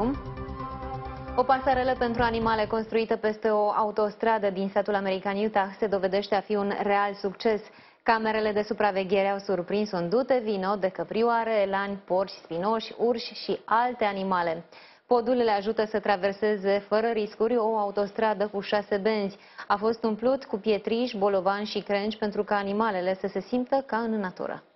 acum. O pasarelă pentru animale construită peste o autostradă din statul american Utah se dovedește a fi un real succes. Camerele de supraveghere au surprins ondute, vino de căprioare, elani, porci spinoși, urși și alte animale. Podulele ajută să traverseze fără riscuri o autostradă cu 6 benzi. A fost umplut cu pietriș, bolovan și crengi pentru ca animalele să se simtă ca în natură.